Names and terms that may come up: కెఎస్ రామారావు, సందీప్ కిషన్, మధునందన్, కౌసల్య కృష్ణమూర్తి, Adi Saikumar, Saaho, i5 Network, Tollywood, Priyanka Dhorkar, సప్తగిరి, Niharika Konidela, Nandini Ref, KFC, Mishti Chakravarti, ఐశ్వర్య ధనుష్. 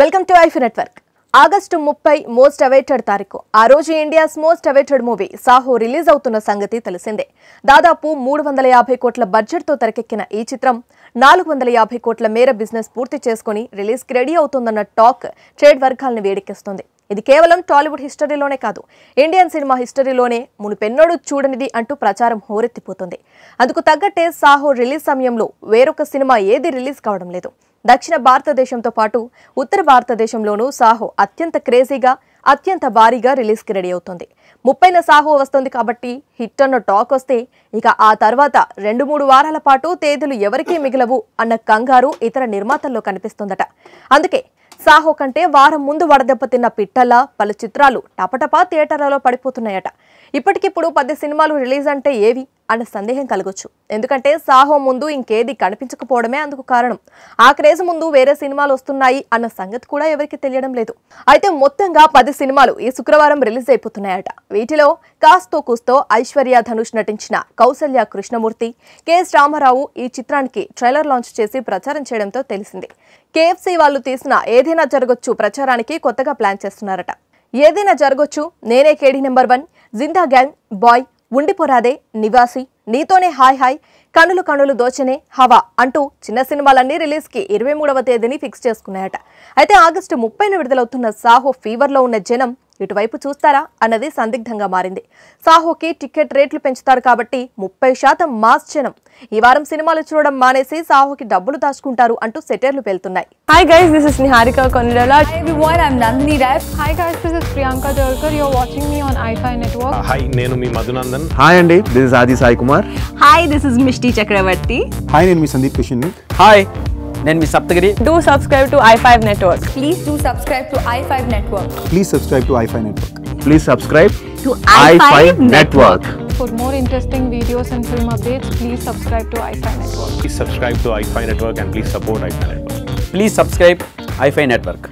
Welcome to i5 Network. August 30 most awaited tariku. Aa roju India's most awaited movie Saaho release avutunna sangati telisinde. Dadapu 350 కోట్ల budget తో తెరకెక్కిన ఈ చిత్రం 450 కోట్ల మేర బిజినెస్ పూర్తి చేసుకొని రిలీజ్ కి రెడీ అవుతుందన్న టాక్ ట్రేడ్ వర్గాలను వేడికిస్తుంది. ఇది కేవలం టాలీవుడ్ హిస్టరీలోనే కాదు, ఇండియన్ సినిమా హిస్టరీలోనే మునుపెన్నడూ చూడనిది అంటూ ప్రచారం హోరెత్తిపోతుంది. అందుకు తగ్గట్టే సాహో రిలీజ్ సమయంలో వేరొక సినిమా ఏది రిలీజ్ కావడం లేదు. దక్షిణ భారతదేశంతో పాటు ఉత్తర భారతదేశంలోనూ సాహో అత్యంత క్రేజీగా అత్యంత భారీగా రిలీజ్ కి రెడీ అవుతుంది. 30న సాహో వస్తుంది కాబట్టి హిట్ అన్న టాక్ వస్తే ఇక ఆ తర్వాత 2-3 వారాల పాటు తేదీలు ఎవరికీ మిగలవు అన్న కంగారు ఇతర నిర్మాతల్లో కనిపిస్తుందట. అందుకే సాహో కంటే వారం ముందు వడదెబ్బతిన్న పిట్టల పలు చిత్రాలు టపటపా థియేటర్లలో పడిపోతున్నాయట. ఇప్పటికిప్పుడు 10 సినిమాలు రిలీజ్ అంటే ఏవి అన్న సందేహం కలగొచ్చు. ఎందుకంటే సాహో ముందు ఇంకేది కనిపించకపోవడమే అందుకు కారణం. ఆ క్రేజ్ ముందు వేరే సినిమాలు వస్తున్నాయి అన్న సంగతి కూడా ఎవరికి తెలియడం లేదు. అయితే మొత్తంగా 10 సినిమాలు ఈ శుక్రవారం రిలీజ్ అయిపోతున్నాయట. వీటిలో కాస్తో కూస్తో ఐశ్వర్య ధనుష్ నటించిన కౌసల్య కృష్ణమూర్తి, కెఎస్ రామారావు ఈ చిత్రానికి ట్రైలర్ లాంచ్ చేసి ప్రచారం చేయడంతో తెలిసింది. KFC వాళ్ళు తీసిన ఏదైనా జరగొచ్చు ప్రచారానికి కొత్తగా ప్లాన్ చేస్తున్నారట. ఏదైనా జరగొచ్చు, నేనే KD No. 1, జిందా గ్యాంగ్, బాయ్, ఉండిపోరాదే, నివాసి, నీతోనే హాయ్ హాయ్, కనులు కనులు దోచనే, హవా అంటూ చిన్న సినిమాలన్నీ రిలీజ్ కి 23వ తేదీని ఫిక్స్ చేసుకున్నాయట. అయితే ఆగస్టు 30న విడుదలవుతున్న సాహో ఫీవర్లో ఉన్న జనం ఇటువైపు చూస్తారా అన్నది సందిగ్ధంగా మారింది. సాహోకి టికెట్ రేట్లు పెంచుతారు కాబట్టి 30% మాస్ జనం ఈ వారం సినిమాలు చూడడం మానేసి సాహోకి డబ్బులు దాచుకుంటారు అంటూ సెటర్లు వెళ్తున్నాయి. Hi guys, this is Niharika Konidela. Hi everyone, I'm Nandini Ref. Hi guys, this is Priyanka Dhorkar. You're watching me on i5 Network. Hi, నేను మీ మధునందన్. Hi అండి, this is Adi Saikumar. Hi, this is Mishti Chakravarti. Hi, నేను మీ సందీప్ కిషన్. Hi, నేను మీ సప్తగిరి. Do subscribe to i5 Network. Please do subscribe to i5 Network. Please subscribe to i5 Network. Please subscribe to i5 Network. For more interesting videos and film updates, please subscribe to i5 Network. Please subscribe to i5 Network and please support i5 Network. Please subscribe i5 Network.